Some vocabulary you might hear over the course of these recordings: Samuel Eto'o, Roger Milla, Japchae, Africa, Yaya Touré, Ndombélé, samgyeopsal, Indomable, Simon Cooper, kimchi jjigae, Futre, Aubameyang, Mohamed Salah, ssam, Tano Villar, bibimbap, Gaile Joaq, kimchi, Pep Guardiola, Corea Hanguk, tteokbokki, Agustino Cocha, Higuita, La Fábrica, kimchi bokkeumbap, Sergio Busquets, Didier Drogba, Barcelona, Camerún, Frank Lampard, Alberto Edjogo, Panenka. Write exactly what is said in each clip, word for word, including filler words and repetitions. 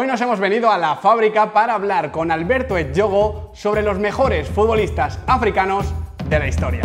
Hoy nos hemos venido a La Fábrica para hablar con Alberto Edjogo sobre los mejores futbolistas africanos de la historia.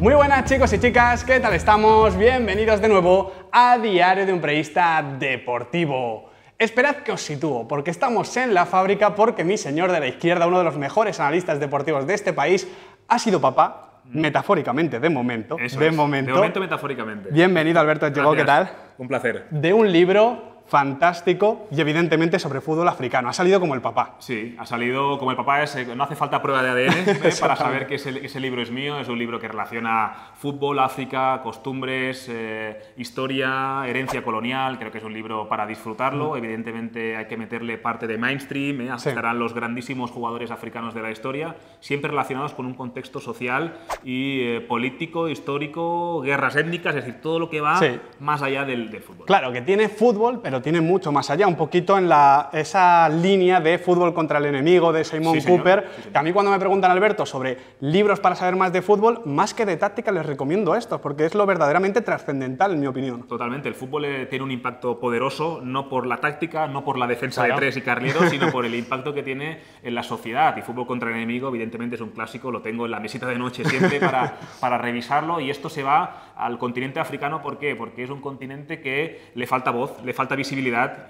Muy buenas chicos y chicas, ¿qué tal estamos? Bienvenidos de nuevo a Diario de un Periodista Deportivo. Esperad que os sitúo, porque estamos en La Fábrica, porque mi señor de la izquierda, uno de los mejores analistas deportivos de este país, ha sido papá, metafóricamente, de momento. Eso de es, momento. De momento, metafóricamente. Bienvenido, Alberto Edjogo, ¿qué tal? Un placer. De un libro fantástico y evidentemente sobre fútbol africano. Ha salido como el papá. Sí, ha salido como el papá. Es, no hace falta prueba de A D N ¿eh? para saber que ese, que ese libro es mío. Es un libro que relaciona fútbol, África, costumbres, eh, historia, herencia colonial. Creo que es un libro para disfrutarlo. Mm. Evidentemente hay que meterle parte de mainstream. ¿eh? Estarán sí. los grandísimos jugadores africanos de la historia, siempre relacionados con un contexto social y eh, político, histórico, guerras étnicas, es decir, todo lo que va sí. más allá del, del fútbol. Claro, que tiene fútbol, pero tiene mucho más allá, un poquito en la, esa línea de fútbol contra el enemigo de Simon sí, Cooper. Sí, sí. A mí cuando me preguntan, Alberto, sobre libros para saber más de fútbol, más que de táctica les recomiendo estos, porque es lo verdaderamente trascendental, en mi opinión. Totalmente, el fútbol eh, tiene un impacto poderoso, no por la táctica, no por la defensa claro. de tres y carrileros, sino por el impacto que tiene en la sociedad. Y fútbol contra el enemigo, evidentemente, es un clásico, lo tengo en la mesita de noche siempre para, para revisarlo, y esto se va al continente africano. ¿Por qué? Porque es un continente que le falta voz, le falta visibilidad.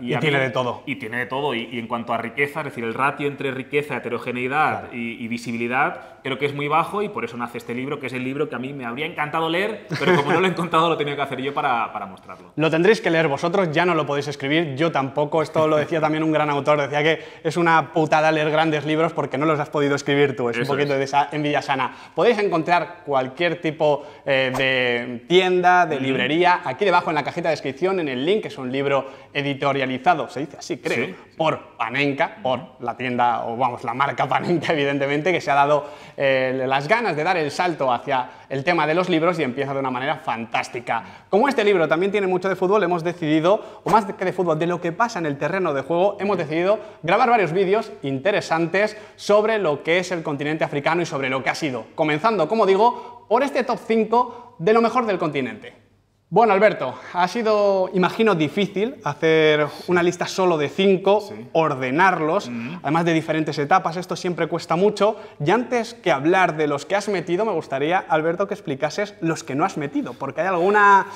Y, y tiene mí, de todo. Y tiene de todo. Y, y en cuanto a riqueza, es decir, el ratio entre riqueza, heterogeneidad claro. y, y visibilidad, creo que es muy bajo, y por eso nace este libro, que es el libro que a mí me habría encantado leer, pero como no lo he encontrado, lo he tenido que hacer yo para, para mostrarlo. Lo tendréis que leer vosotros, ya no lo podéis escribir, yo tampoco. Esto lo decía también un gran autor, decía que es una putada leer grandes libros porque no los has podido escribir tú. Es eso un poquito es. de esa envidia sana. Podéis encontrar cualquier tipo eh, de tienda, de librería, aquí debajo en la cajita de descripción, en el link, que es un libro editorializado, se dice así, creo, sí, sí. por Panenka, por la tienda, o vamos, la marca Panenka, evidentemente, que se ha dado eh, las ganas de dar el salto hacia el tema de los libros y empieza de una manera fantástica. Como este libro también tiene mucho de fútbol, hemos decidido, o más que de fútbol, de lo que pasa en el terreno de juego, hemos decidido grabar varios vídeos interesantes sobre lo que es el continente africano y sobre lo que ha sido, comenzando, como digo, por este top cinco de lo mejor del continente. Bueno, Alberto, ha sido, imagino, difícil hacer una lista solo de cinco, sí. ordenarlos, mm-hmm. además de diferentes etapas, esto siempre cuesta mucho. Y antes que hablar de los que has metido, me gustaría, Alberto, que explicases los que no has metido, porque hay alguna...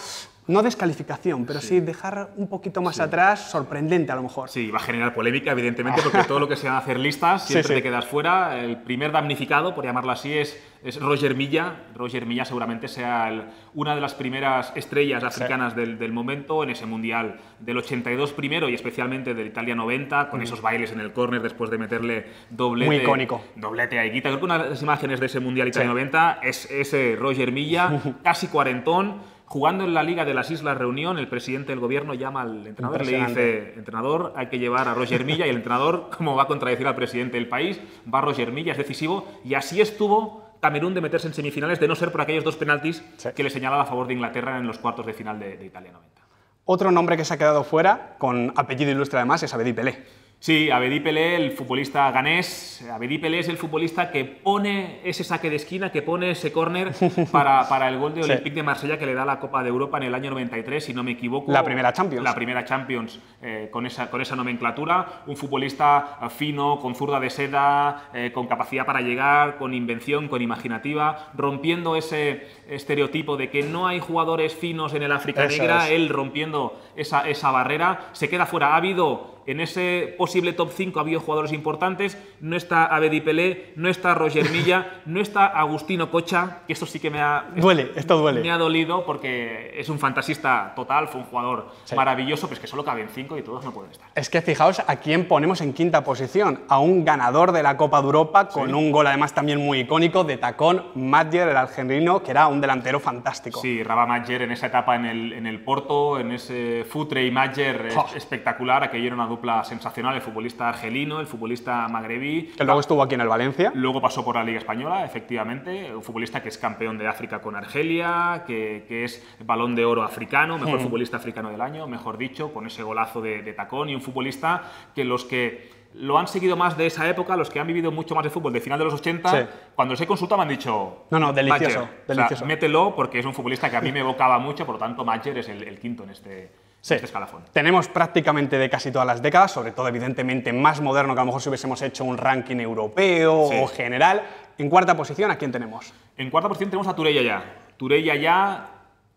No descalificación, pero sí. sí dejar un poquito más sí. atrás, sorprendente a lo mejor. Sí, va a generar polémica, evidentemente, porque todo lo que se va a hacer listas, siempre sí, sí. te quedas fuera. El primer damnificado, por llamarlo así, es, es Roger Milla. Roger Milla seguramente sea el, una de las primeras estrellas africanas sí. del, del momento en ese Mundial del ochenta y dos primero y especialmente del Italia noventa, con mm. esos bailes en el córner después de meterle doblete. Muy icónico. Doblete a Higuita. Creo que una de las imágenes de ese Mundial Italia sí. noventa es ese Roger Milla, casi cuarentón, jugando en la Liga de las Islas Reunión. El presidente del gobierno llama al entrenador y le dice: entrenador, hay que llevar a Roger Milla. Y el entrenador, como va a contradecir al presidente del país, va a Roger Milla, es decisivo. Y así estuvo Camerún de meterse en semifinales, de no ser por aquellos dos penaltis sí. que le señalaba a favor de Inglaterra en los cuartos de final de, de Italia noventa. Otro nombre que se ha quedado fuera, con apellido ilustre además, es Abedi Pelé. Sí, Abedi Pelé, el futbolista ganés. Abedi Pelé es el futbolista que pone ese saque de esquina, que pone ese córner para, para el gol de Olympique sí. de Marsella que le da la Copa de Europa en el año noventa y tres, si no me equivoco. La primera Champions. La primera Champions, eh, con, esa, con esa nomenclatura. Un futbolista fino, con zurda de seda, eh, con capacidad para llegar, con invención, con imaginativa, rompiendo ese estereotipo de que no hay jugadores finos en el África Eso Negra, es. él rompiendo esa, esa barrera. Se queda fuera. Ha habido... En ese posible top cinco ha habido jugadores importantes. No está Abedi Pelé, no está Roger Milla, no está Agustino Cocha, que esto sí que me ha... Duele, esto duele. Me ha dolido porque es un fantasista total, fue un jugador sí. maravilloso, pero es que solo caben cinco y todos no pueden estar. Es que fijaos a quién ponemos en quinta posición, a un ganador de la Copa de Europa, con sí. un gol además también muy icónico, de tacón, Madjer, el argentino, que era un delantero fantástico. Sí, Rabah Madjer en esa etapa en el, en el Porto, en ese Futre y Madjer oh. espectacular, aquello era una dupla sensacional, el futbolista argelino, el futbolista magrebí. Que luego estuvo aquí en el Valencia. Luego pasó por la Liga Española, efectivamente. Un futbolista que es campeón de África con Argelia, que, que es balón de oro africano, mejor sí. futbolista africano del año, mejor dicho, con ese golazo de, de tacón. Y un futbolista que los que lo han seguido más de esa época, los que han vivido mucho más de fútbol de final de los ochenta, sí. cuando los he consultado me han dicho... No, no, delicioso. Madjer, delicioso. O sea, mételo porque es un futbolista que a mí me evocaba mucho, por lo tanto Madjer es el, el quinto en este, sí. este escalafón. Tenemos prácticamente de casi todas las décadas, sobre todo evidentemente más moderno que a lo mejor si hubiésemos hecho un ranking europeo sí. o general. En cuarta posición, ¿a quién tenemos? En cuarta posición tenemos a Touré Yaya. Touré Yaya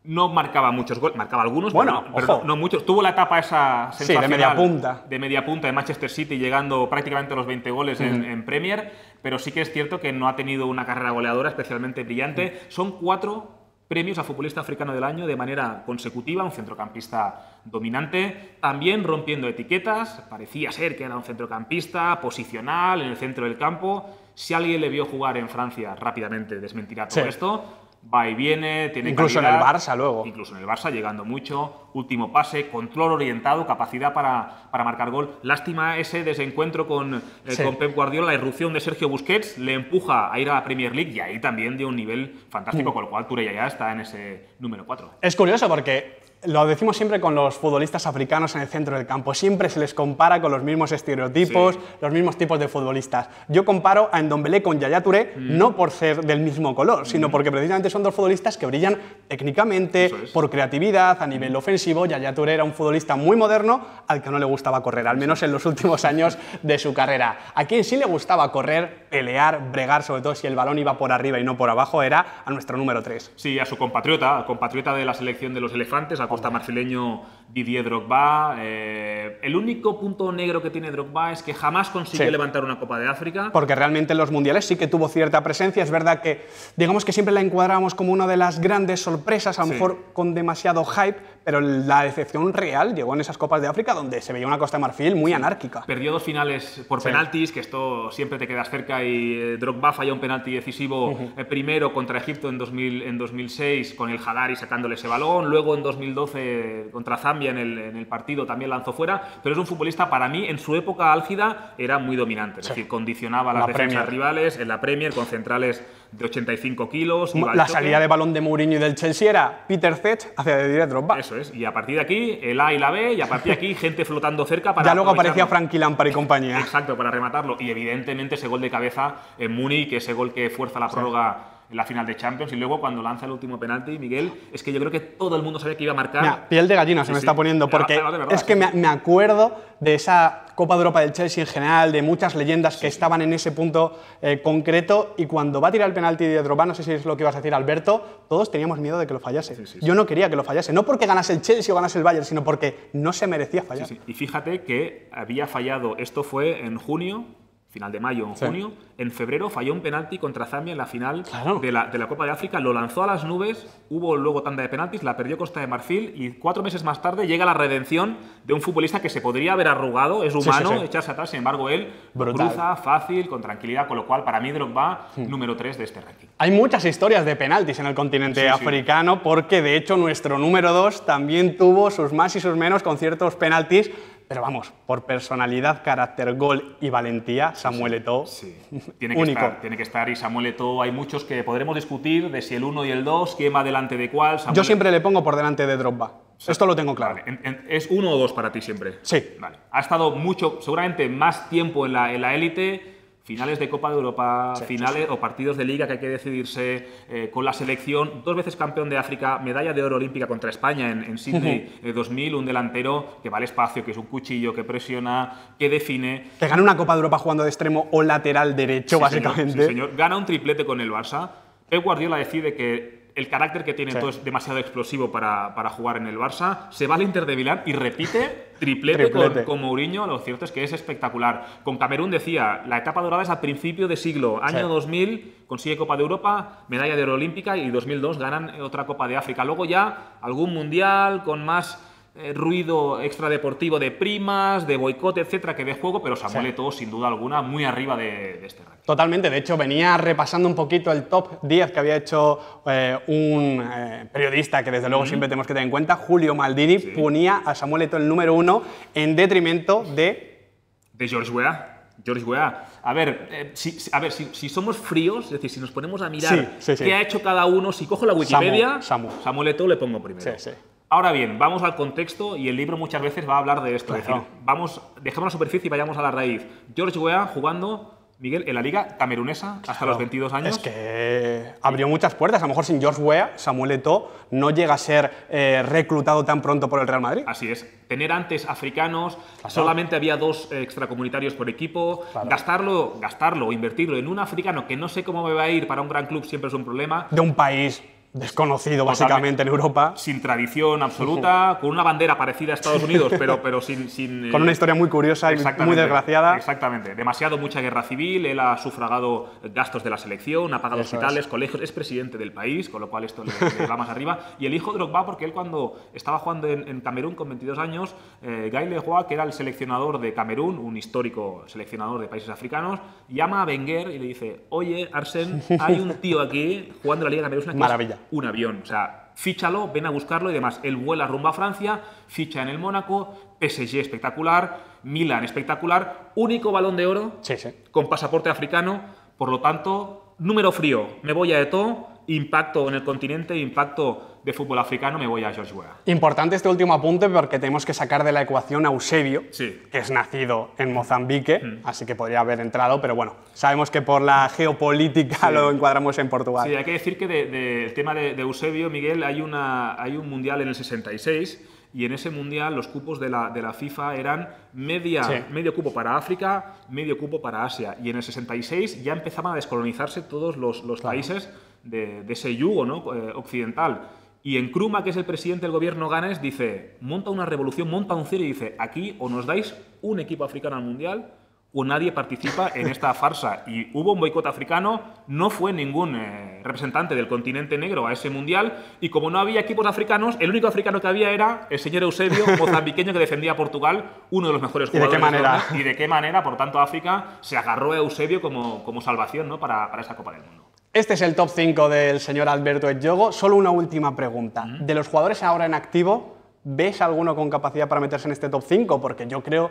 no marcaba muchos goles, marcaba algunos, bueno, pero, pero no muchos. Tuvo la etapa esa sensacional sí, de media punta. De media punta de Manchester City, llegando prácticamente a los veinte goles mm. en, en Premier, pero sí que es cierto que no ha tenido una carrera goleadora especialmente brillante. Mm. Son cuatro premios a futbolista africano del año de manera consecutiva, un centrocampista dominante, también rompiendo etiquetas, parecía ser que era un centrocampista posicional en el centro del campo. Si alguien le vio jugar en Francia, rápidamente desmentirá todo sí. esto. Va y viene, tiene incluso calidad, en el Barça luego. Incluso en el Barça, llegando mucho, último pase, control orientado, capacidad para, para marcar gol. Lástima ese desencuentro con, eh, sí. con Pep Guardiola, la irrupción de Sergio Busquets le empuja a ir a la Premier League y ahí también dio un nivel fantástico, mm. con lo cual Touré Yaya está en ese número cuatro. Es curioso porque lo decimos siempre con los futbolistas africanos en el centro del campo, siempre se les compara con los mismos estereotipos, sí. los mismos tipos de futbolistas. Yo comparo a Ndombélé con Yaya Touré, mm. no por ser del mismo color, sino mm. porque precisamente son dos futbolistas que brillan técnicamente, es. por creatividad, a nivel mm. ofensivo. Yaya Touré era un futbolista muy moderno al que no le gustaba correr, al menos en los últimos años de su carrera. A quien sí le gustaba correr, pelear, bregar, sobre todo si el balón iba por arriba y no por abajo, era a nuestro número tres. Sí, a su compatriota, compatriota de la selección de los elefantes, a marfileño Didier Drogba. Eh, el único punto negro que tiene Drogba es que jamás consiguió sí. levantar una Copa de África. Porque realmente en los mundiales sí que tuvo cierta presencia. Es verdad que, digamos que siempre la encuadramos como una de las grandes sorpresas, a lo sí. mejor con demasiado hype, pero la decepción real llegó en esas Copas de África donde se veía una Costa de Marfil muy sí. anárquica. Perdió dos finales por sí. penaltis, que esto siempre te quedas cerca, y eh, Drogba falló un penalti decisivo uh-huh. eh, primero contra Egipto en, dos mil, en dos mil seis con el Hadari sacándole ese balón, luego en dos mil doce contra Zambia en el, en el partido también lanzó fuera, pero es un futbolista, para mí, en su época álgida era muy dominante, es sí. decir, condicionaba las la defensas Premier. rivales en la Premier con centrales de ochenta y cinco kilos. La salida de balón de Mourinho y del Chelsea era Peter Cech hacia Didier Drogba. Eso es, y a partir de aquí el A y la B, y a partir de aquí gente flotando cerca para... Ya luego aparecía Frank Lampard y compañía. Exacto, para rematarlo, y evidentemente ese gol de cabeza en Múnich, ese gol que fuerza la prórroga sí. en la final de Champions, y luego cuando lanza el último penalti, Miguel, es que yo creo que todo el mundo sabía que iba a marcar. Mira, piel de gallina sí, se me sí. está poniendo, porque la, la, la verdad, es que sí. me, me acuerdo de esa Copa de Europa del Chelsea en general, de muchas leyendas sí. que estaban en ese punto eh, concreto, y cuando va a tirar el penalti de Drogba, no sé si es lo que ibas a decir, Alberto, todos teníamos miedo de que lo fallase. Sí, sí, sí. Yo no quería que lo fallase, no porque ganase el Chelsea o ganase el Bayern, sino porque no se merecía fallar. Sí, sí. Y fíjate que había fallado, esto fue en junio, final de mayo, en sí. junio, en febrero falló un penalti contra Zambia en la final claro. de, la, de la Copa de África, lo lanzó a las nubes, hubo luego tanda de penaltis, la perdió Costa de Marfil, y cuatro meses más tarde llega la redención de un futbolista que se podría haber arrugado, es humano, sí, sí, sí. echarse atrás, sin embargo él Brutal. cruza fácil, con tranquilidad, con lo cual para mí Drogba sí. número tres de este ranking. Hay muchas historias de penaltis en el continente sí, africano, sí. porque de hecho nuestro número dos también tuvo sus más y sus menos con ciertos penaltis. Pero vamos, por personalidad, carácter, gol y valentía, Samuel Eto'o, sí, sí. Tiene que único. Estar, tiene que estar, y Samuel Eto'o, hay muchos que podremos discutir de si el uno y el dos, quién va delante de cuál. Samuel... Yo siempre le pongo por delante de Drogba. Sí. Esto lo tengo claro. Vale. En, en, ¿Es uno o dos para ti siempre? Sí. Vale. Ha estado mucho, seguramente más tiempo en la, en la élite. Finales de Copa de Europa, sí, finales sí. o partidos de Liga que hay que decidirse eh, con la selección. Dos veces campeón de África, medalla de oro olímpica contra España en, en Sydney uh-huh. dos mil, un delantero que va al espacio, que es un cuchillo, que presiona, que define. Que gana una Copa de Europa jugando de extremo o lateral derecho, sí, básicamente. Señor, sí, señor. Gana un triplete con el Barça. Pep Guardiola decide que el carácter que tiene sí. todo es demasiado explosivo para, para jugar en el Barça. Se va al Inter de Milán y repite triplete, triplete. Con, con Mourinho. Lo cierto es que es espectacular. Con Camerún decía, la etapa dorada es a principio de siglo. Año sí. dos mil, consigue Copa de Europa, medalla de oro olímpica, y dos mil dos ganan otra Copa de África. Luego ya algún mundial con más eh, ruido extradeportivo de primas, de boicot, etcétera, que de juego, pero Samuel sí. Eto'o, sin duda alguna, muy arriba de, de este ranking. Totalmente, de hecho venía repasando un poquito el top diez que había hecho eh, un eh, periodista que desde luego mm. siempre tenemos que tener en cuenta, Julio Maldini, sí. ponía a Samuel Eto'o el número uno en detrimento de... De George Weah. George Weah. A ver, eh, si, a ver si, si somos fríos, es decir, si nos ponemos a mirar sí, sí, sí. qué ha hecho cada uno, si cojo la Wikipedia, Samu, Samu. Samuel Eto'o le pongo primero. Sí, sí. Ahora bien, vamos al contexto y el libro muchas veces va a hablar de esto. Claro. Es decir, vamos, dejemos la superficie y vayamos a la raíz. George Weah jugando, Miguel, en la liga camerunesa hasta claro. los veintidós años. Es que abrió muchas puertas. A lo mejor sin George Weah, Samuel Eto'o no llega a ser eh, reclutado tan pronto por el Real Madrid. Así es. Tener antes africanos, claro. solamente había dos extracomunitarios por equipo. Claro. Gastarlo, gastarlo, invertirlo en un africano que no sé cómo me va a ir para un gran club siempre es un problema. De un país desconocido básicamente en Europa. Sin tradición absoluta, con una bandera parecida a Estados Unidos, pero, pero sin, sin... Con una historia muy curiosa y muy desgraciada. Exactamente. Demasiado mucha guerra civil, él ha sufragado gastos de la selección, ha pagado hospitales, colegios, es presidente del país, con lo cual esto le, le va más arriba. Y el hijo de Drogba, porque él cuando estaba jugando en, en Camerún con veintidós años, eh, Gaile Joaq, que era el seleccionador de Camerún, un histórico seleccionador de países africanos, llama a Wenger y le dice, oye, Arsène, hay un tío aquí jugando la Liga Camerunesa. Maravilla. Un avión, o sea, fíchalo, ven a buscarlo y demás. Él vuela rumbo a Francia, ficha en el Mónaco, P S G espectacular, Milan espectacular, único balón de oro, sí, sí. con pasaporte africano, por lo tanto, número frío, me voy a Eto'o, impacto en el continente, impacto de fútbol africano, me voy a George Weah. Importante este último apunte porque tenemos que sacar de la ecuación a Eusebio, sí. que es nacido en Mozambique, mm. así que podría haber entrado, pero bueno, sabemos que por la geopolítica sí. lo encuadramos en Portugal. Sí, hay que decir que del de, de, tema de, de Eusebio, Miguel, hay, una, hay un mundial en el sesenta y seis y en ese mundial los cupos de la, de la FIFA eran media, sí. medio cupo para África, medio cupo para Asia y en el sesenta y seis ya empezaban a descolonizarse todos los, los claro. países de, de ese yugo, ¿no? eh, occidental. Y Nkrumah, que es el presidente del gobierno ganés, dice, monta una revolución, monta un cine y dice, aquí o nos dais un equipo africano al mundial o nadie participa en esta farsa. Y hubo un boicot africano, no fue ningún eh, representante del continente negro a ese mundial y como no había equipos africanos, el único africano que había era el señor Eusebio, mozambiqueño que defendía a Portugal, uno de los mejores jugadores. ¿Y de qué manera? Y de qué manera, por tanto, África se agarró a Eusebio como, como salvación, ¿no? para, para esa Copa del Mundo. Este es el top cinco del señor Alberto Edjogo. Solo una última pregunta. De los jugadores ahora en activo, ¿ves alguno con capacidad para meterse en este top cinco? Porque yo creo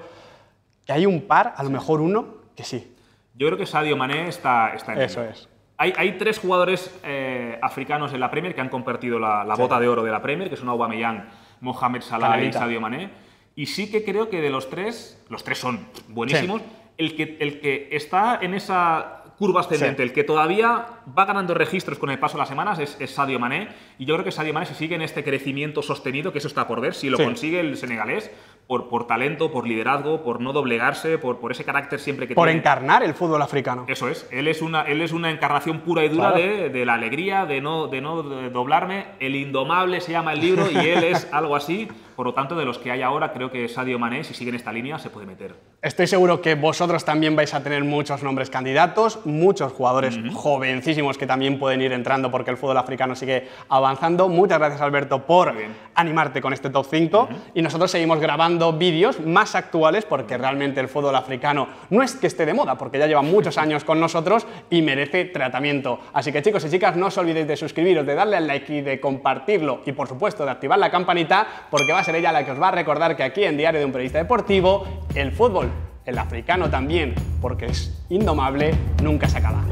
que hay un par, a lo mejor uno, que sí. Yo creo que Sadio Mané está, está en eso. Ello. Es. Hay, hay tres jugadores eh, africanos en la Premier que han compartido la, la sí. bota de oro de la Premier, que son Aubameyang, Mohamed Salah Canalita. y Sadio Mané. Y sí que creo que de los tres, los tres son buenísimos, sí. el, que, el que está en esa curva ascendente, sí. el que todavía va ganando registros con el paso de las semanas es, es Sadio Mané, y yo creo que Sadio Mané, si sigue en este crecimiento sostenido, que eso está por ver, si lo sí. consigue el senegalés, por, por talento, por liderazgo, por no doblegarse, por, por ese carácter siempre que por tiene. Por encarnar el fútbol africano. Eso es, él es una, él es una encarnación pura y dura claro. de, de la alegría, de no, de no doblarme, el Indomable se llama el libro, y él es algo así. Por lo tanto, de los que hay ahora, creo que Sadio Mané, si sigue en esta línea, se puede meter. Estoy seguro que vosotros también vais a tener muchos nombres candidatos, muchos jugadores mm-hmm. jovencísimos que también pueden ir entrando porque el fútbol africano sigue avanzando. Muchas gracias, Alberto, por animarte con este top cinco. Mm-hmm. Y nosotros seguimos grabando vídeos más actuales porque realmente el fútbol africano no es que esté de moda, porque ya lleva muchos años con nosotros y merece tratamiento. Así que, chicos y chicas, no os olvidéis de suscribiros, de darle al like y de compartirlo. Y, por supuesto, de activar la campanita porque va a ser ella la que os va a recordar que aquí en Diario de un Periodista Deportivo, el fútbol, el africano también, porque es indomable, nunca se acaba.